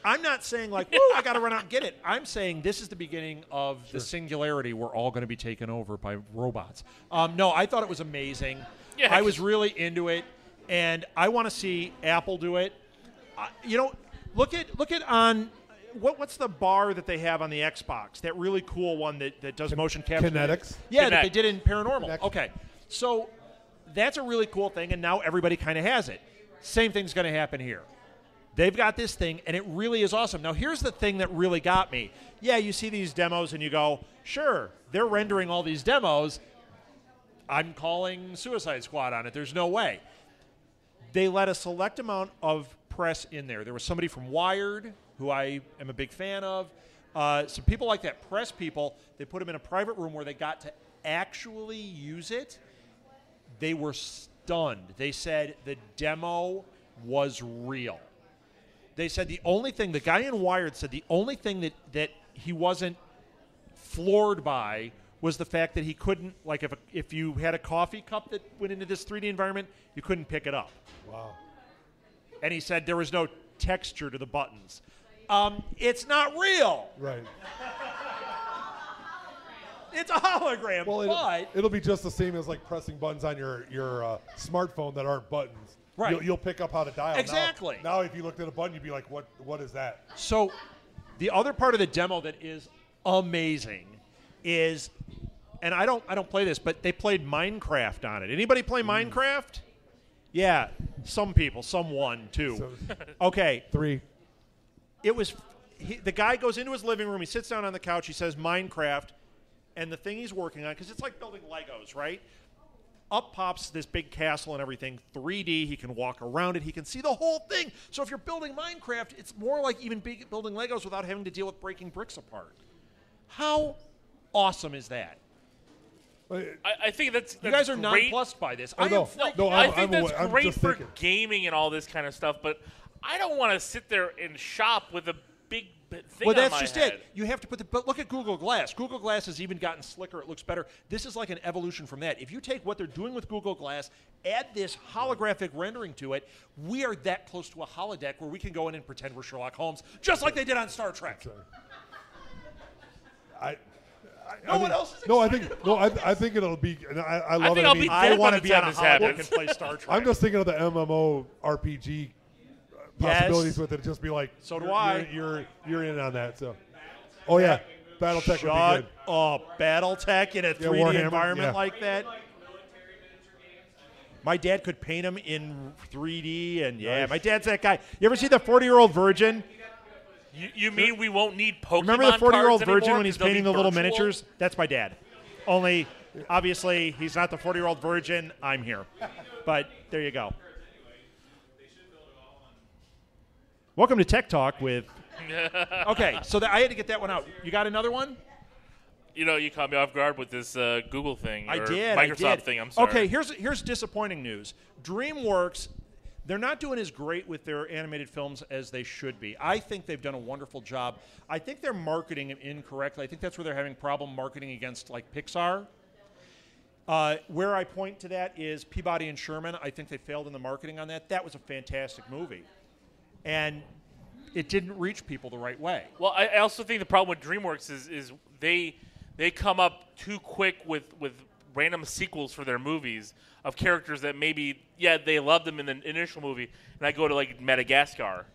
I'm not saying like, woo, I got to run out and get it. I'm saying this is the beginning of the singularity. We're all going to be taken over by robots. No, I thought it was amazing. Yeah. I was really into it. And I want to see Apple do it. You know, look at on what's the bar that they have on the Xbox? That really cool one that does motion capture. Kinetics. Yeah, that they did in Paranormal. Kinetics. Okay. So that's a really cool thing, and now everybody kind of has it. Same thing's going to happen here. They've got this thing, and it really is awesome. Now, here's the thing that really got me. Yeah, you see these demos, and you go, sure, they're rendering all these demos. I'm calling Suicide Squad on it. There's no way. They let a select amount of press in there. There was somebody from Wired, who I am a big fan of. Some people like that, press people, they put them in a private room where they got to actually use it. They were stunned. They said the demo was real. They said the only thing, the guy in Wired said the only thing that he wasn't floored by was the fact that he couldn't, like if you had a coffee cup that went into this 3D environment, you couldn't pick it up. Wow. And he said there was no texture to the buttons. It's not real. Right. It's a hologram, well, it'll be just the same as like pressing buttons on your smartphone that aren't buttons. Right. You'll pick up how to dial. Exactly. Now if you looked at a button, you'd be like, what is that? So the other part of the demo that is amazing is, and I don't play this, but they played Minecraft on it. Anybody play Minecraft? Yeah, some people, someone, two. So, okay. Three. It was, the guy goes into his living room, he sits down on the couch, he says Minecraft, and the thing he's working on, because it's like building Legos, right? Up pops this big castle and everything, 3D, he can walk around it, he can see the whole thing. So if you're building Minecraft, it's more like even building Legos without having to deal with breaking bricks apart. How awesome is that? I think that's you guys are great. Nonplussed by this. I think that's great for gaming and all this kind of stuff, but I don't want to sit there and shop with a big thing. Well, that's on my just head. It. You have to put the. But look at Google Glass. Google Glass has even gotten slicker. It looks better. This is like an evolution from that. If you take what they're doing with Google Glass, add this holographic rendering to it, we are that close to a holodeck where we can go in and pretend we're Sherlock Holmes, just like they did on Star Trek. I think it'll be. I love it. I want to be on this holodeck and play Star Trek. I'm just thinking of the MMO RPG possibilities with it. Just be like, so do I. You're in on that. So, oh yeah, BattleTech. Shut would be good. Up, BattleTech in a 3D environment like that. My dad could paint them in 3D, and nice. My dad's that guy. You ever see the 40-year-old virgin? You mean we won't need Pokemon? Remember the 40-year-old virgin when he's painting the little miniatures? That's my dad. Only, obviously, he's not the 40-year-old virgin. I'm here. But there you go. Welcome to Tech Talk with... Okay, so I had to get that one out. You got another one? You know, you caught me off guard with this Google thing. Microsoft thing, I'm sorry. Okay, here's disappointing news. DreamWorks... They're not doing as great with their animated films as they should be. I think they've done a wonderful job. I think they're marketing it incorrectly. I think that's where they're having problem marketing against, like, Pixar. Where I point to that is Peabody and Sherman. I think they failed in the marketing on that. That was a fantastic movie. And it didn't reach people the right way. Well, I also think the problem with DreamWorks is they come up too quick with random sequels for their movies of characters that maybe, they loved them in the initial movie, and I go to, like, Madagascar.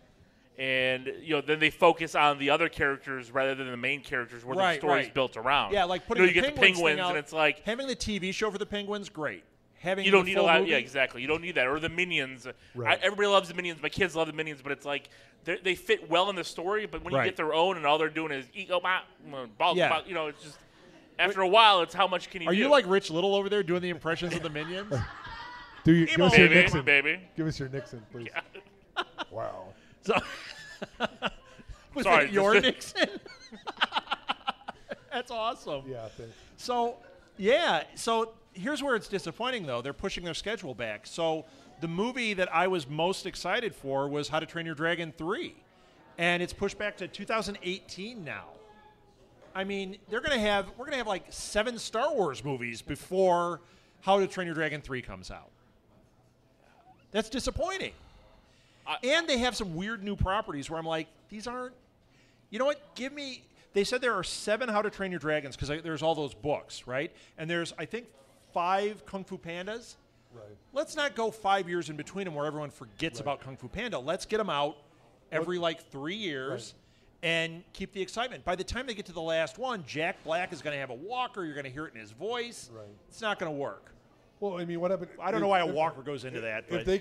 And, then they focus on the other characters rather than the main characters where the story's built around. Yeah, like putting you get the penguins out, and it's like... Having the TV show for the penguins, great. Having you don't need a lot, yeah, exactly. You don't need that. Or the Minions. Right. Everybody loves the Minions. My kids love the Minions, but it's like they fit well in the story, but when you get their own and all they're doing is eat, it's just... After a while, it's how much can you do? Are you like Rich Little over there doing the impressions of the Minions? Give us your Nixon. Baby. Give us your Nixon, please. Yeah. Wow. Was that your Nixon? That's awesome. Yeah, thanks. So here's where it's disappointing, though. They're pushing their schedule back. So the movie that I was most excited for was How to Train Your Dragon 3, and it's pushed back to 2018 now. I mean, we're gonna have like 7 Star Wars movies before How to Train Your Dragon 3 comes out. That's disappointing. And they have some weird new properties where I'm like, these aren't. You know what? They said there are 7 How to Train Your Dragons because there's all those books, right? And there's I think 5 Kung Fu Pandas. Right. Let's not go 5 years in between them where everyone forgets about Kung Fu Panda. Let's get them out every 3 years. Right. and keep the excitement. By the time they get to the last one, Jack Black is going to have a walker. You're going to hear it in his voice. Right. It's not going to work. Well, I mean, what happened? I don't know why a walker goes into that. But if they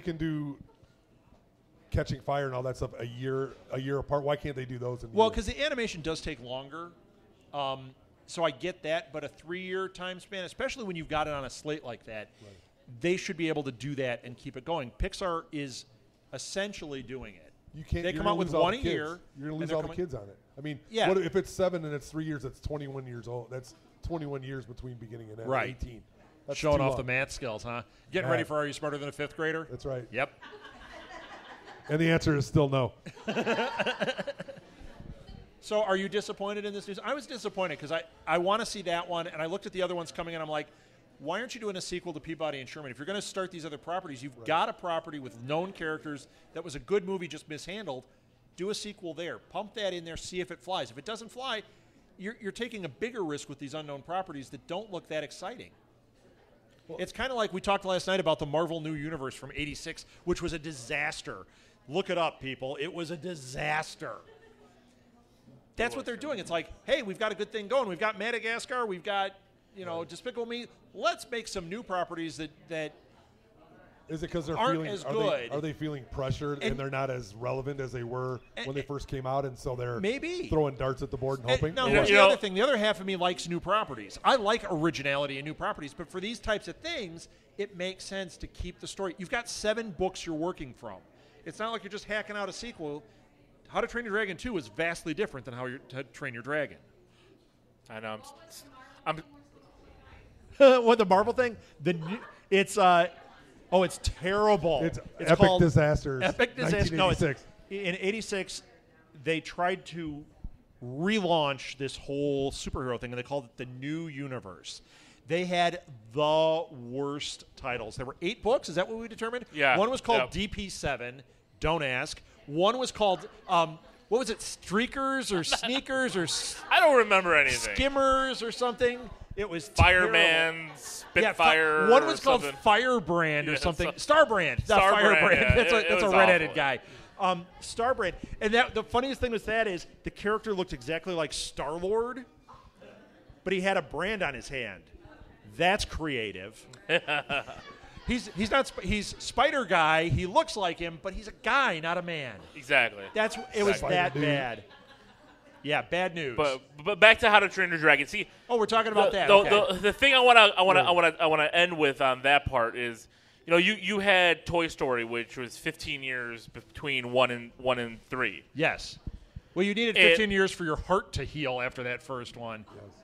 can do Catching Fire and all that stuff a year apart, why can't they do those? Well, because the animation does take longer, so I get that. But a 3-year time span, especially when you've got it on a slate like that, right. They should be able to do that and keep it going. Pixar is essentially doing it. You can't. They come out with one a year. You're going to lose all the kids on it. I mean, yeah. What if it's 7 and it's 3 years? That's 21 years old. That's 21 years between beginning and end. Right. 18. That's showing off the math skills, huh? Getting ready for Are You Smarter Than a Fifth Grader? That's right. Yep. And the answer is still no. So are you disappointed in this news? I was disappointed because I want to see that one, and I looked at the other ones coming, and I'm like, why aren't you doing a sequel to Peabody and Sherman? If you're going to start these other properties, you've got a property with known characters that was a good movie just mishandled. Do a sequel there. Pump that in there. See if it flies. If it doesn't fly, you're taking a bigger risk with these unknown properties that don't look that exciting. Well, it's kind of like we talked last night about the Marvel New Universe from '86, which was a disaster. Look it up, people. It was a disaster. That's what they're doing. It's like, hey, we've got a good thing going. We've got Madagascar. We've got, Despicable Me. Let's make some new properties that is it because they're aren't feeling, as good. Are they feeling pressured and they're not as relevant as they were when they first came out, and so they're maybe throwing darts at the board and hoping? No, here's the other thing. The other half of me likes new properties. I like originality in new properties, but for these types of things, it makes sense to keep the story. You've got 7 books you're working from. It's not like you're just hacking out a sequel. How to Train Your Dragon 2 is vastly different than How to Train Your Dragon. I know. What, the Marvel thing? It's terrible. It's Epic Disasters. Epic Disasters. No, in '86, they tried to relaunch this whole superhero thing, and they called it the New Universe. They had the worst titles. There were 8 books. Is that what we determined? Yeah. One was called DP7. Don't ask. One was called, what was it, Streakers or Sneakers or... I don't remember anything. Skimmers or something. It was Fireman, Spitfire. One was called Firebrand or something. Starbrand. Not Firebrand. Yeah. That's a redheaded guy. Starbrand. And the funniest thing with that is the character looked exactly like Star-Lord, but he had a brand on his hand. That's creative. He's not. He's Spider Guy. He looks like him, but he's a guy, not a man. Exactly. It was that bad. Yeah, bad news. But back to How to Train Your Dragon. See. Oh, we're talking about that. The thing I want to end with on that part is, you had Toy Story, which was 15 years between one and three. Yes. Well, you needed 15 years for your heart to heal after that first one. Yes.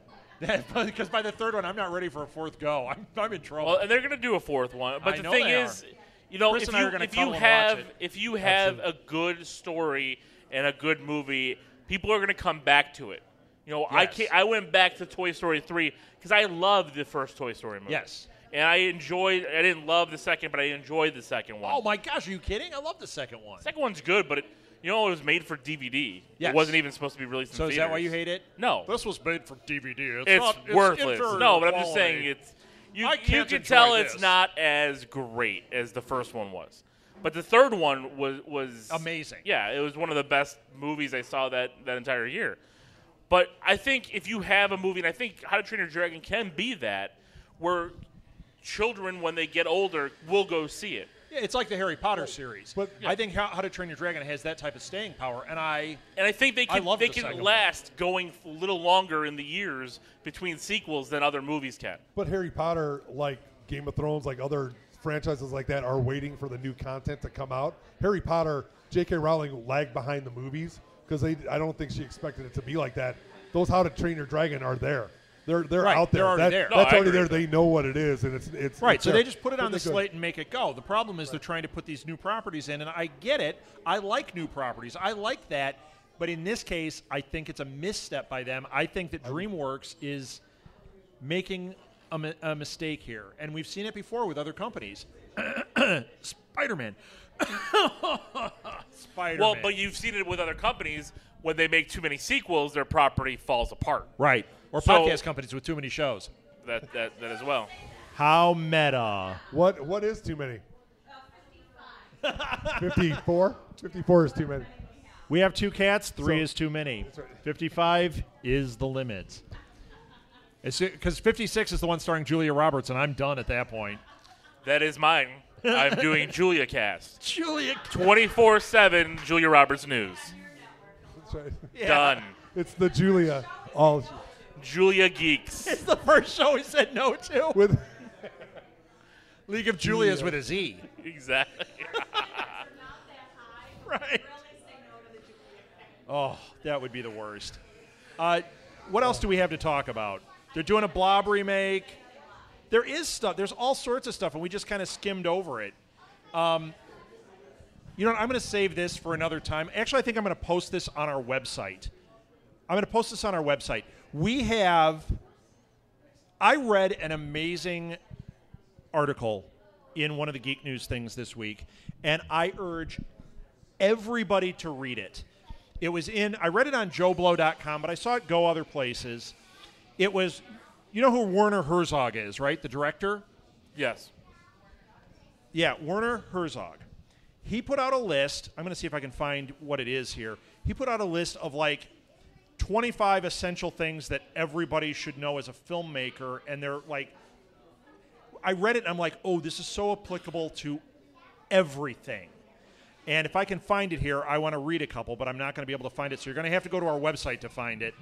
Because by the third one, I'm not ready for a fourth go. I'm in trouble. Well, and they're going to do a fourth one. But the thing is, if you have a good story and a good movie, people are going to come back to it. Yes. I went back to Toy Story 3 because I loved the first Toy Story movie. Yes. And I didn't love the second, but I enjoyed the second one. Oh, my gosh. Are you kidding? I love the second one. The second one's good, but it was made for DVD. Yes. It wasn't even supposed to be released in theaters. So is that why you hate it? No. This was made for DVD. It's worthless. No, but I'm just saying you can tell it's not as great as the first one was. But the third one was amazing. Yeah, it was one of the best movies I saw that entire year. But I think if you have a movie, and I think How to Train Your Dragon can be that, where children, when they get older, will go see it. Yeah, it's like the Harry Potter series. But I think How to Train Your Dragon has that type of staying power, and I think they can last going a little longer in the years between sequels than other movies can. But Harry Potter, like Game of Thrones, like other franchises like that, are waiting for the new content to come out. Harry Potter, J.K. Rowling lagged behind the movies because I don't think she expected it to be like that. Those How to Train Your Dragon are there. They're right, out there. They're already there. That's already there. They know what it is, and it's right. It's so there. They just put it on the slate and make it go. The problem is they're trying to put these new properties in, and I get it. I like new properties. I like that, but in this case, I think it's a misstep by them. I think that DreamWorks is making a mistake here, and we've seen it before with other companies. Spider-Man. Spider-Man. Well, but you've seen it with other companies. When they make too many sequels, their property falls apart. Right. Or podcast companies with too many shows. That as well. How meta. What is too many? 54? 54 is too many. We have two cats. Three is too many. Right. 55 is the limit. Because 56 is the one starring Julia Roberts, and I'm done at that point. That is mine. I'm doing Julia Cast. Julia 24/7 Julia Roberts News. That's right. Yeah. Done. It's the Julia. All Julia Geeks. It's the first show we said no to. With League of Julias with a Z. Exactly. Right. Oh, that would be the worst. What else do we have to talk about? They're doing a Blob remake. There is stuff. There's all sorts of stuff, and we just kind of skimmed over it. You know what? I'm going to save this for another time. Actually, I think I'm going to post this on our website. We have... I read an amazing article in one of the Geek News things this week, and I urge everybody to read it. It was in... I read it on JoeBlow.com, but I saw it go other places. It was... You know who Werner Herzog is, right? The director? Yes. Yeah, Werner Herzog. He put out a list. I'm going to see if I can find what it is here. He put out a list of like 25 essential things that everybody should know as a filmmaker. And they're like, I read it and I'm like, oh, this is so applicable to everything. And if I can find it here, I want to read a couple, but I'm not going to be able to find it. So you're going to have to go to our website to find it.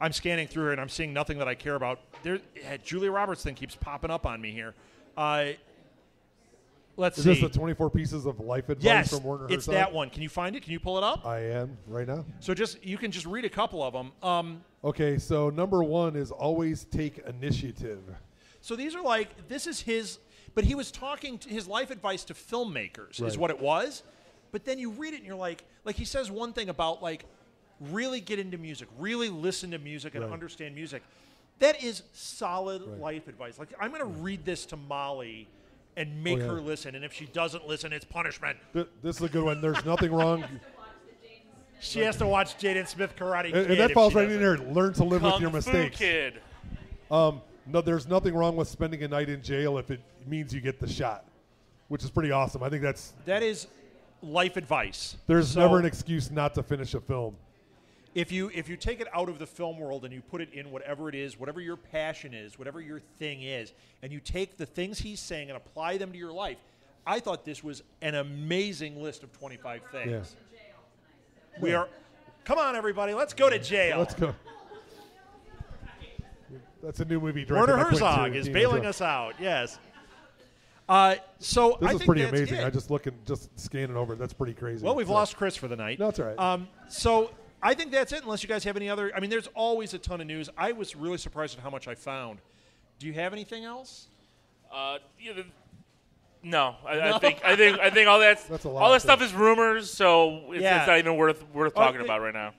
I'm scanning through it, and I'm seeing nothing that I care about. Julia Roberts thing keeps popping up on me here. Let's see. Is this the 24 pieces of life advice from Werner Herzog? Yes, it's that one. Can you find it? Can you pull it up? I am right now. So you can just read a couple of them. Okay, so number one is always take initiative. So these are like, this is his, but he was talking, his life advice to filmmakers is what it was. But then you read it, and you're like he says one thing about like, really get into music, really listen to music and understand music. That is solid life advice. Like, I'm going to read this to Molly and make her listen, and if she doesn't listen, it's punishment. This is a good one. There's nothing wrong. She has to watch Jaden Smith Karate Kid. And that falls right in there. Learn to live with your mistakes. Kid. No, there's nothing wrong with spending a night in jail if it means you get the shot, which is pretty awesome. I think that is life advice. There's never an excuse not to finish a film. If you take it out of the film world and you put it in whatever it is, whatever your passion is, whatever your thing is, and you take the things he's saying and apply them to your life, I thought this was an amazing list of 25 things. Yeah. Come on, everybody, let's go to jail. Let's go. That's a new movie. Werner Herzog is bailing us out. Yes. This is pretty amazing. I just scanning over it. That's pretty crazy. Well, we've lost Chris for the night. No, that's all right. I think that's it, unless you guys have any other... I mean, there's always a ton of news. I was really surprised at how much I found. Do you have anything else? No. I think all that stuff is rumors, so it's not even worth talking about right now.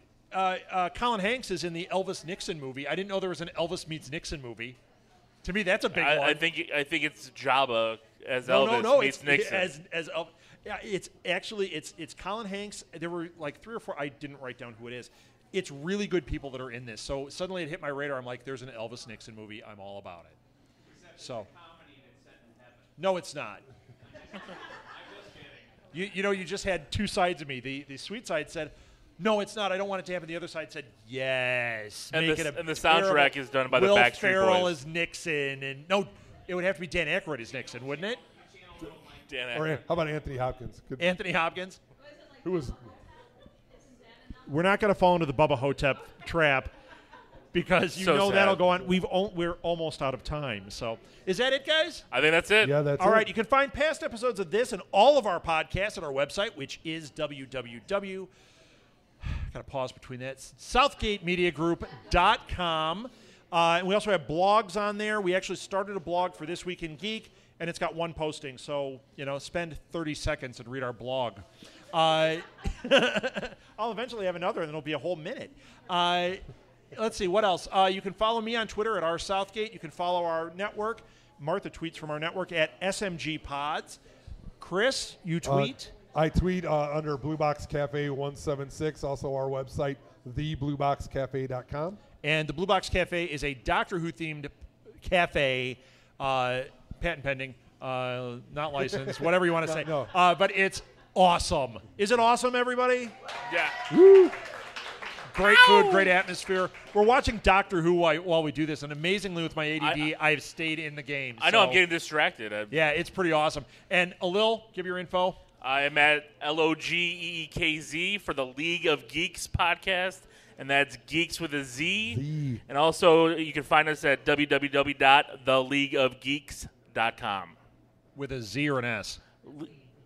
Colin Hanks is in the Elvis Nixon movie. I didn't know there was an Elvis meets Nixon movie. To me, that's a big one. I think it's Jabba as Elvis meets Nixon. As Elvis. Yeah, it's Colin Hanks. There were like 3 or 4. I didn't write down who it is. It's really good people that are in this. So suddenly it hit my radar. I'm like, there's an Elvis Nixon movie. I'm all about it. Except it's a comedy that's set in heaven. No, it's not. I'm just kidding. You just had two sides of me. The sweet side said, no, it's not. I don't want it to happen. The other side said, yes. And the soundtrack is done by the Backstreet Boys. Will Ferrell is Nixon, and no, it would have to be Dan Aykroyd as Nixon, wouldn't it? Or how about Anthony Hopkins? Anthony Hopkins? Who was? We're not going to fall into the Bubba Hotep trap because sad. That'll go on. We're almost out of time. So is that it, guys? I think that's it. Yeah, that's it. All right, you can find past episodes of this and all of our podcasts at our website, which is www. Got to pause between that. SouthgateMediaGroup.com. And we also have blogs on there. We actually started a blog for This Week in Geek. And it's got one posting, so, spend 30 seconds and read our blog. I'll eventually have another, and it'll be a whole minute. Let's see, what else? You can follow me on Twitter at @rsouthgate. You can follow our network. Martha tweets from our network at SMGPods. Chris, you tweet? I tweet under Blue Box Cafe 176, also our website, theblueboxcafe.com. And the Blue Box Cafe is a Doctor Who-themed cafe, patent pending, not licensed, whatever you want to say. No. But it's awesome. Is it awesome, everybody? Yeah. Woo. Great food, great atmosphere. We're watching Doctor Who while we do this, and amazingly with my ADD, I've stayed in the game. I know, I'm getting distracted. Yeah, it's pretty awesome. And Alil, give your info. I am at LOGEEKZ for the League of Geeks podcast, and that's Geeks with a Z. Z. And also, you can find us at www.theleagueofgeeks.com. With a Z or an S?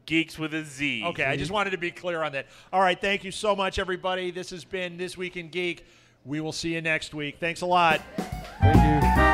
Geeks with a Z. Okay, I just wanted to be clear on that. All right, thank you so much, everybody. This has been This Week in Geek. We will see you next week. Thanks a lot. Thank you.